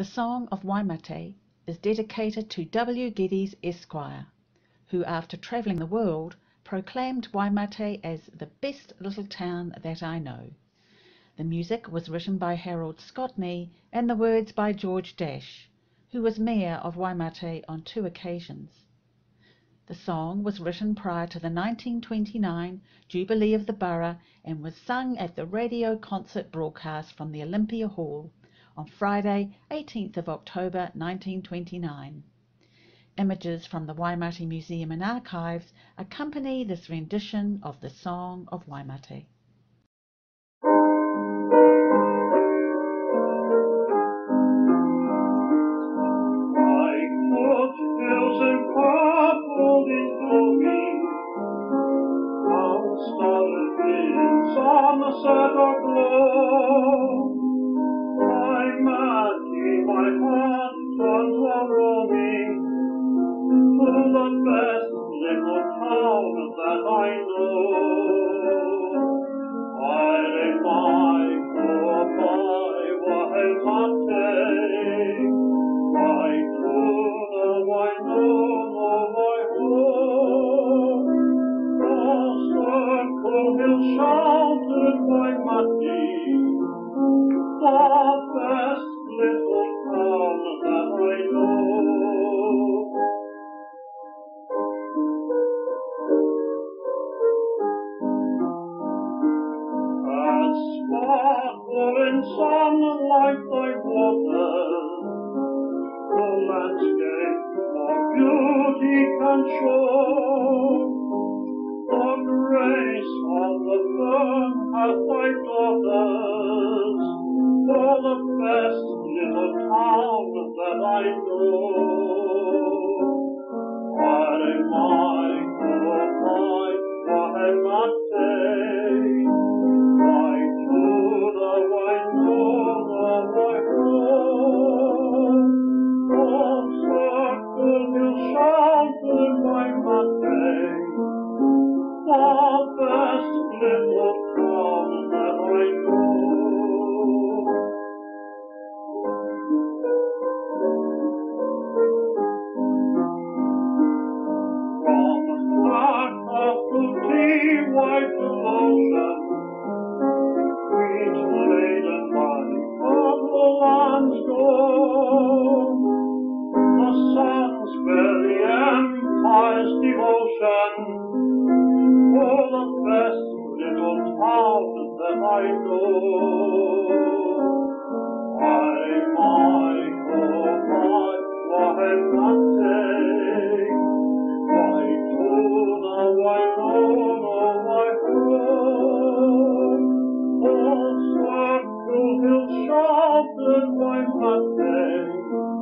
The Song of Waimate is dedicated to W. Geddes, Esquire, who, after travelling the world, proclaimed Waimate as the best little town that I know. The music was written by Harold Scotney and the words by George Dash, who was mayor of Waimate on 2 occasions. The song was written prior to the 1929 Jubilee of the Borough and was sung at the radio concert broadcast from the Olympia Hall on Friday, 18th of October 1929. Images from the Waimate Museum and Archives accompany this rendition of the Song of Waimate. Waimate,